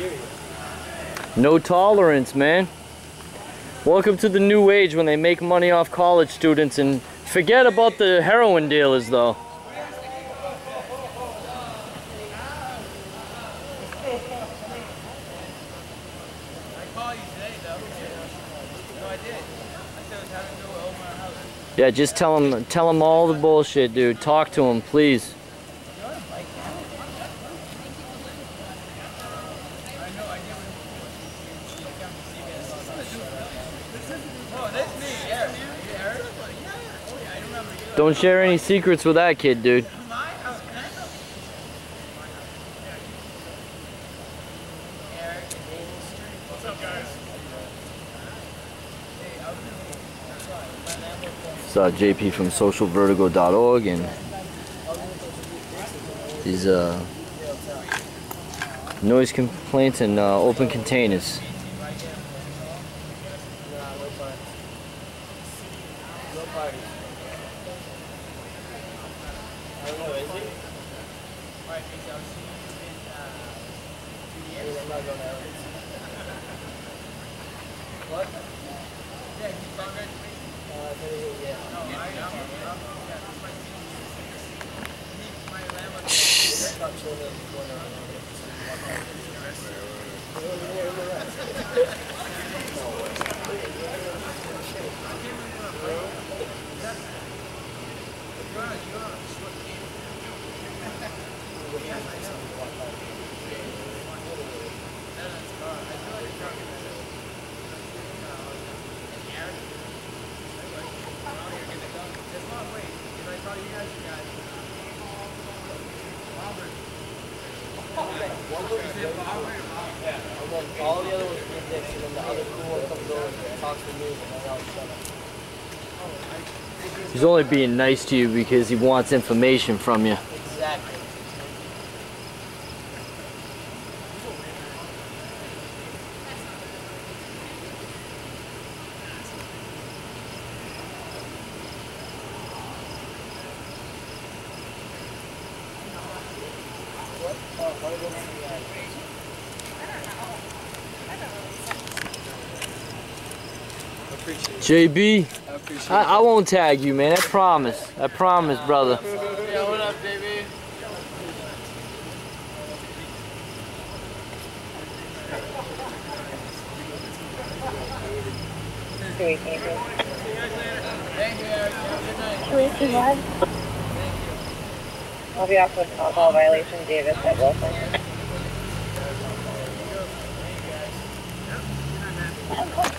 criteria. No tolerance, man. Welcome to the new age when they make money off college students and forget about the heroin dealers, though. Yeah, just tell them all the bullshit, dude. Talk to them, please. Don't share any secrets with that kid, dude. It's JP from socialvertigo.org, and these noise complaints in open containers. All the other ones are dicks, and then the other cool one comes over and talks to me, and then I'll shut up. He's only being nice to you because he wants information from you. Exactly. JB, I won't tag you, man. I promise, brother. Yo, what up, JB? Great, thank you. Thank you, Eric. Have a good night. Thank you. I'll be off with alcohol violation, Davis at Wilson.